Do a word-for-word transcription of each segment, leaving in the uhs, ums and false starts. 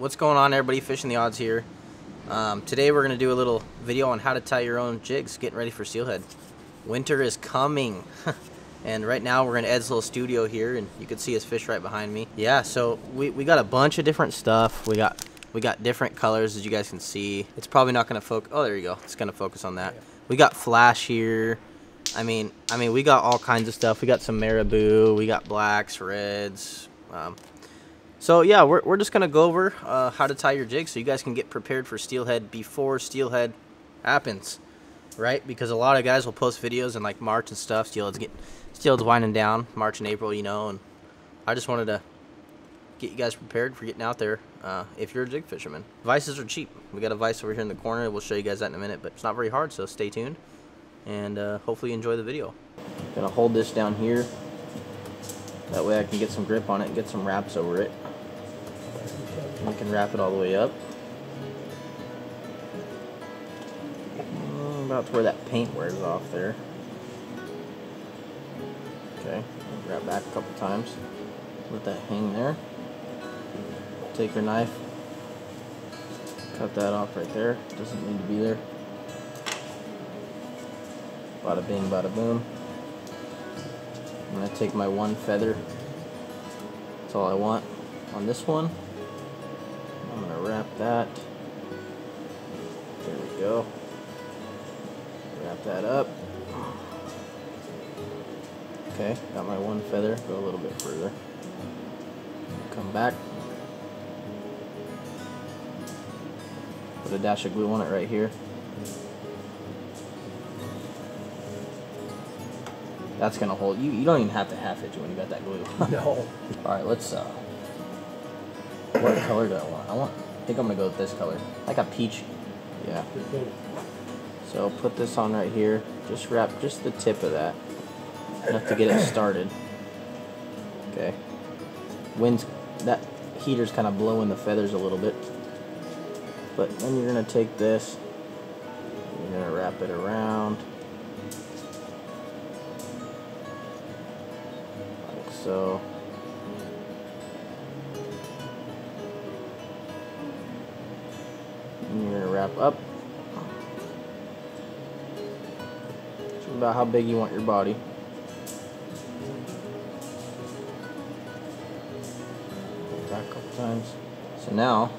What's going on, everybody? Fishing the Odds here. Um, today we're going to do a little video on how to tie your own jigs, getting ready for steelhead. Winter is coming. And right now we're in Ed's little studio here, and you can see his fish right behind me. Yeah, so we, we got a bunch of different stuff. We got we got different colors, as you guys can see. It's probably not going to focus. Oh, there you go. It's going to focus on that. We got flash here. I mean, I mean, we got all kinds of stuff. We got some marabou. We got blacks, reds. Um, so, yeah, we're, we're just going to go over uh, how to tie your jig so you guys can get prepared for steelhead before steelhead happens, right? Because a lot of guys will post videos in, like, March and stuff. Steelhead's, getting, steelhead's winding down, March and April, you know. And I just wanted to get you guys prepared for getting out there uh, if you're a jig fisherman. Vices are cheap. We got a vice over here in the corner. We'll show you guys that in a minute, but it's not very hard, so stay tuned. And uh, hopefully you enjoy the video. I'm gonna hold this down here. That way I can get some grip on it and get some wraps over it. We can wrap it all the way up. About to where that paint wears off there. Okay, grab back a couple times. Let that hang there. Take your knife. Cut that off right there. Doesn't need to be there. Bada bing, bada boom. I'm going to take my one feather. That's all I want on this one. I'm going to wrap that. There we go. Wrap that up. Okay, got my one feather. Go a little bit further. Come back. Put a dash of glue on it right here. That's gonna hold. You you don't even have to half it when you got that glue. No. All right, let's. Uh, what color do I want? I want. I think I'm gonna go with this color. I got peach. Yeah. So put this on right here. Just wrap just the tip of that, enough to get it started. Okay. Wind's that heater's kind of blowing the feathers a little bit. But then you're gonna take this. You're gonna wrap it around. So and you're gonna wrap up. It's about how big you want your body. Back a couple times. So now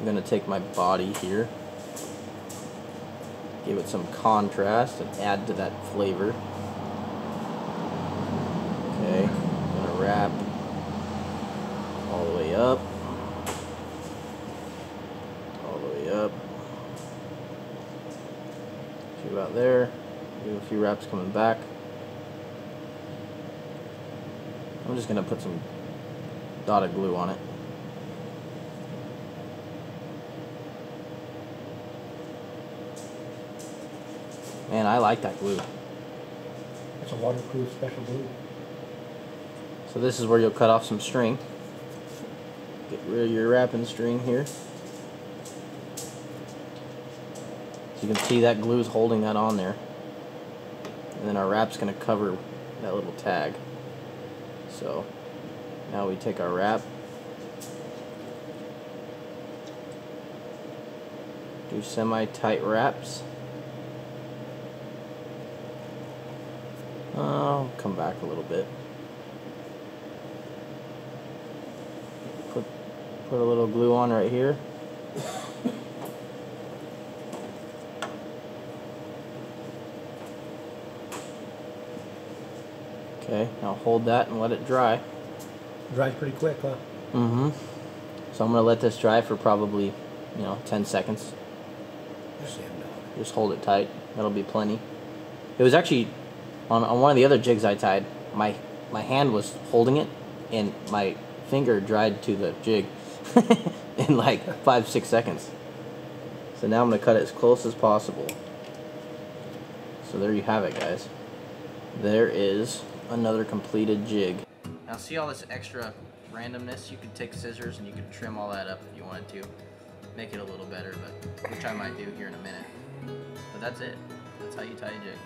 I'm gonna take my body here, give it some contrast and add to that flavor. Okay, I'm going to wrap all the way up, all the way up, see about there, do a few wraps coming back. I'm just going to put some dotted glue on it. Man, I like that glue. It's a waterproof special glue. So this is where you'll cut off some string. Get rid of your wrapping string here. So you can see that glue is holding that on there. And then our wrap's going to cover that little tag. So now we take our wrap. Do semi-tight wraps. I'll come back a little bit. Put a little glue on right here. Okay, now hold that and let it dry. Dries pretty quick, huh? Mm-hmm. So I'm gonna let this dry for probably, you know, ten seconds. Just hold it tight. That'll be plenty. It was actually on, on one of the other jigs I tied. My my hand was holding it, and my finger dried to the jig. In like five, six seconds. So now I'm going to cut it as close as possible. So there you have it, guys. There is another completed jig. Now see all this extra randomness? You could take scissors and you could trim all that up if you wanted to. Make it a little better, but which I might do here in a minute. But that's it. That's how you tie a jig.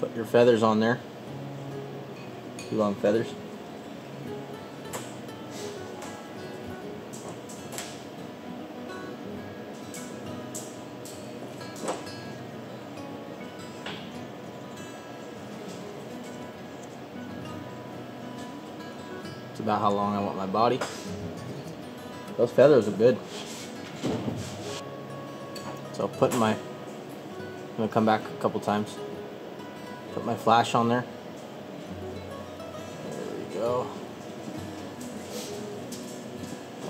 Put your feathers on there. Two long feathers. about how long I want my body. Those feathers are good. So I'll put my, I'm gonna come back a couple times. Put my flash on there. There we go.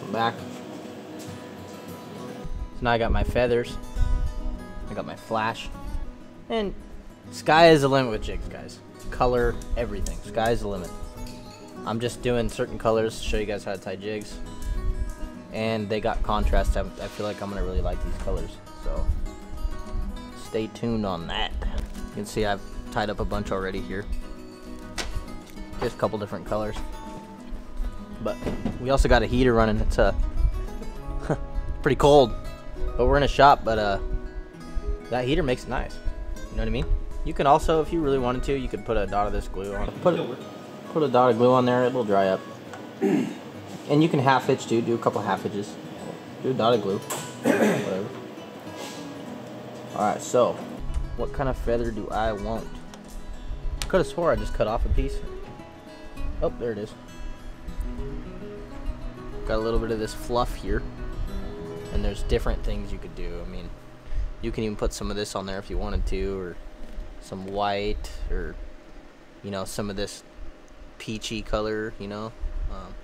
Come back. So now I got my feathers. I got my flash. And sky is the limit with jigs, guys. Color, everything. Sky is the limit. I'm just doing certain colors to show you guys how to tie jigs. And they got contrast. I, I feel like I'm gonna really like these colors. So stay tuned on that. You can see I've tied up a bunch already here. Just a couple different colors. But we also got a heater running. It's uh, pretty cold, but we're in a shop, but uh, that heater makes it nice. You know what I mean? You can also, if you really wanted to, you could put a dot of this glue on. Put, put a dot of glue on there, it'll dry up. And you can half hitch too, do a couple half hitches. Do a dot of glue, whatever. All right, so what kind of feather do I want? Could have swore I just cut off a piece. Oh, there it is. Got a little bit of this fluff here. And there's different things you could do. I mean, you can even put some of this on there if you wanted to, or some white, or, you know, some of this peachy color, you know. Um,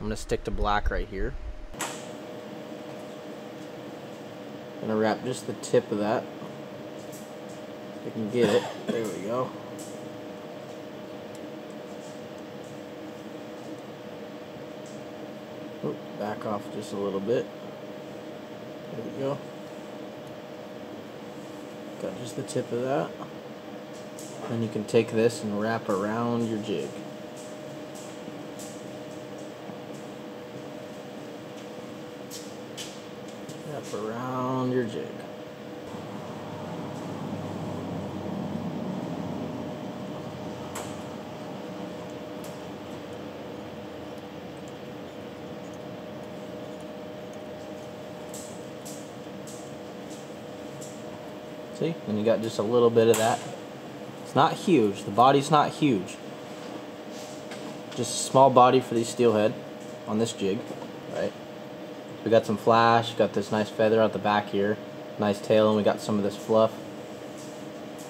I'm gonna stick to black right here. I'm gonna wrap just the tip of that. I can get it. There we go. Oop, back off just a little bit. There we go. Got just the tip of that. Then you can take this and wrap around your jig. Wrap around your jig. See? And you got just a little bit of that. It's not huge. The body's not huge. Just a small body for these steelhead on this jig, right? We got some flash, got this nice feather out the back here, nice tail, and we got some of this fluff.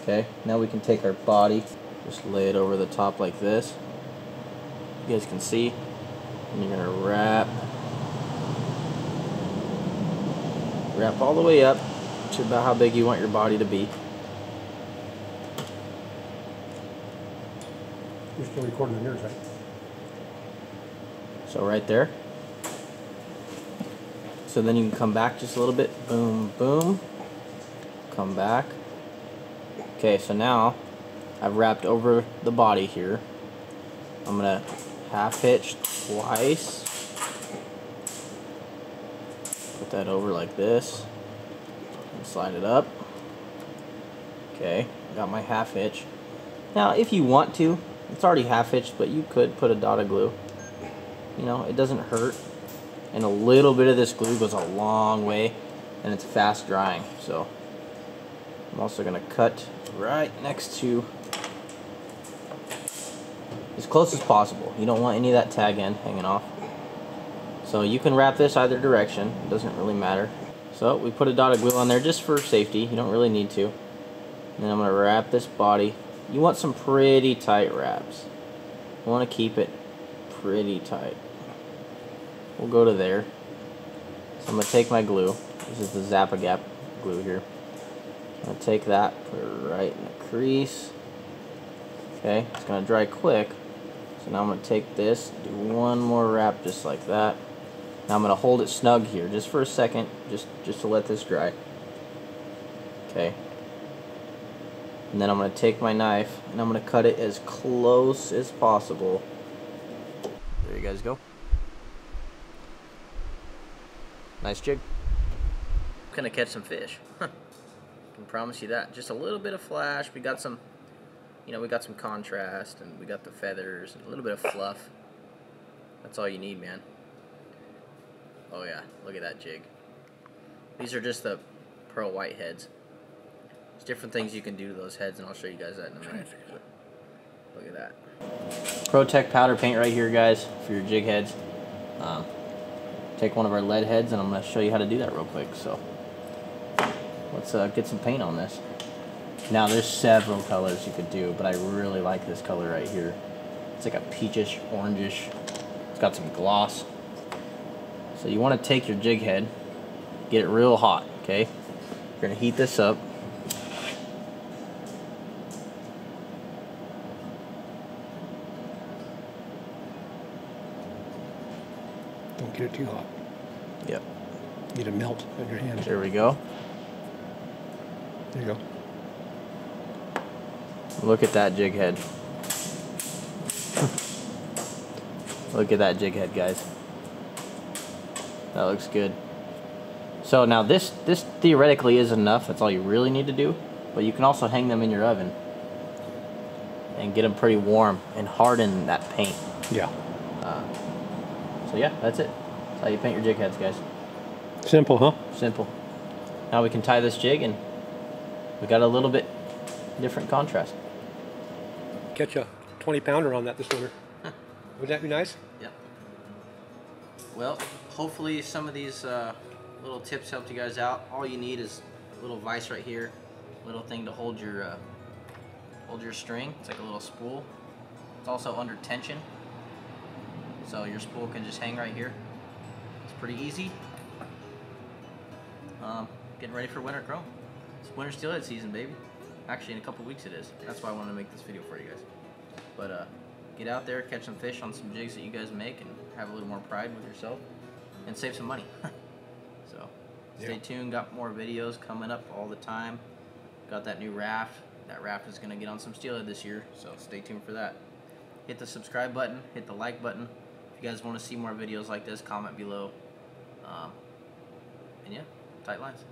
Okay, now we can take our body, just lay it over the top like this. You guys can see. And you're gonna wrap, wrap all the way up to about how big you want your body to be. You're still recording the mirrors, right? So right there. So then you can come back just a little bit. Boom, boom. Come back. Okay, so now I've wrapped over the body here. I'm gonna half hitch twice. Put that over like this. And slide it up. Okay, got my half hitch. Now, if you want to, it's already half hitched, but you could put a dot of glue. You know, it doesn't hurt. And a little bit of this glue goes a long way, and it's fast drying. So I'm also gonna cut right next to, as close as possible. You don't want any of that tag end hanging off. So you can wrap this either direction, it doesn't really matter. So we put a dot of glue on there just for safety, you don't really need to. And then I'm gonna wrap this body. You want some pretty tight wraps. You wanna keep it pretty tight. We'll go to there. So I'm going to take my glue. This is the Zap-a-Gap glue here. I'm going to take that, put it right in the crease. Okay, it's going to dry quick. So now I'm going to take this, do one more wrap just like that. Now I'm going to hold it snug here just for a second, just, just to let this dry. Okay. And then I'm going to take my knife, and I'm going to cut it as close as possible. There you guys go. Nice jig. Gonna catch some fish. Huh. Can promise you that. Just a little bit of flash. We got some, you know, we got some contrast, and we got the feathers and a little bit of fluff. That's all you need, man. Oh yeah, look at that jig. These are just the pearl white heads. There's different things you can do to those heads, and I'll show you guys that in a minute. Look at that. Pro-Tech powder paint right here, guys, for your jig heads. Um, take one of our lead heads, and I'm going to show you how to do that real quick. So let's uh, get some paint on this. Now, there's several colors you could do, but I really like this color right here. It's like a peachish, orangish. It's got some gloss. So you want to take your jig head, get it real hot, okay? You're going to heat this up. Don't get it too hot. Yep. Get it melt in your hand. There we go. There you go. Look at that jig head. Look at that jig head, guys. That looks good. So now this this theoretically is enough. That's all you really need to do. But you can also hang them in your oven and get them pretty warm and harden that paint. Yeah. Uh, so yeah, that's it. That's how you paint your jig heads, guys. Simple, huh? Simple. Now we can tie this jig, and we got a little bit different contrast. Catch a twenty pounder on that this winter. Huh. Would that be nice? Yeah. Well, hopefully some of these uh, little tips helped you guys out. All you need is a little vise right here, little thing to hold your uh, hold your string. It's like a little spool. It's also under tension, so your spool can just hang right here. It's pretty easy. Um, getting ready for winter chrome. It's winter steelhead season, baby. Actually, in a couple weeks it is. That's why I wanted to make this video for you guys. But uh, get out there, catch some fish on some jigs that you guys make, and have a little more pride with yourself, and save some money. So stay yeah. tuned. Got more videos coming up all the time. Got that new raft. That raft is going to get on some steelhead this year, so stay tuned for that. Hit the subscribe button. Hit the like button. If you guys want to see more videos like this, comment below. Um, and yeah, tight lines.